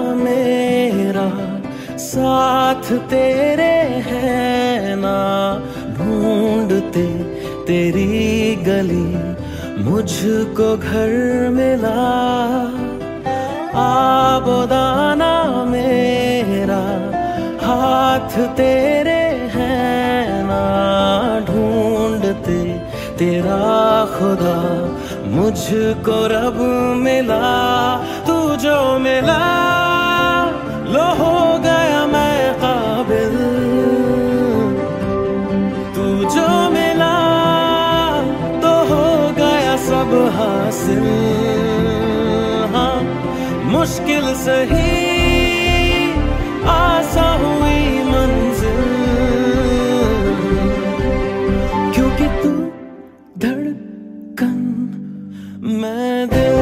मेरा साथ तेरे है ना, ढूंढते तेरी गली मुझको घर मिला। आबोदाना मेरा हाथ तेरे है ना, ढूंढते तेरा खुदा मुझको रब मिला। तू जो मिला लो हो गया मैं काबिल, तू जो मिला तो हो गया सब हासिल। हाँ, मुश्किल सही आसा हुई मंजिल, क्योंकि तू धड़कन मैं दिल।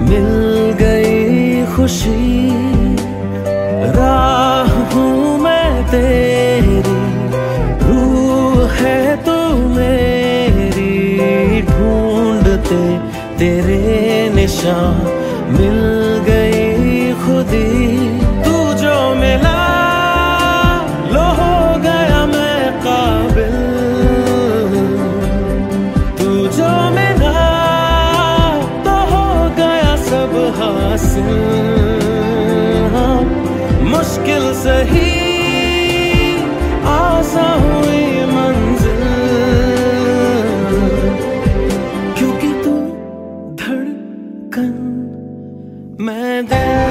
मिल गई खुशी, राह हूँ मैं तेरी, रूह है तू मेरी। ढूंढते तेरे निशान मिल गई खुदी, तू जो मिला लो हो गया मैं काबिल, तू जो मिला हासिल। हाँ, मुश्किल सही आसा हुई मंजिल, क्योंकि तू धड़कन मैं दिल।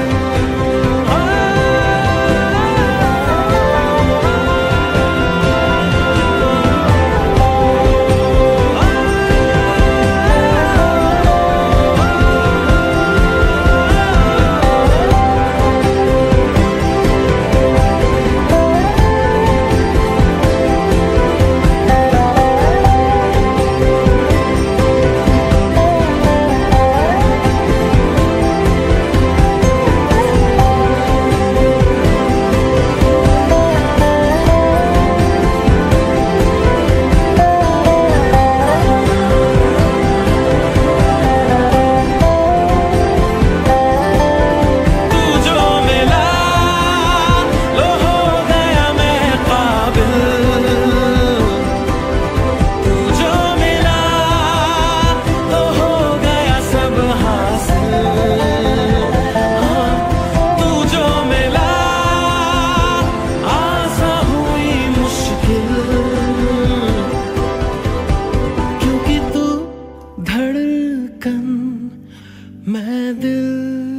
धड़कन मैं दिल।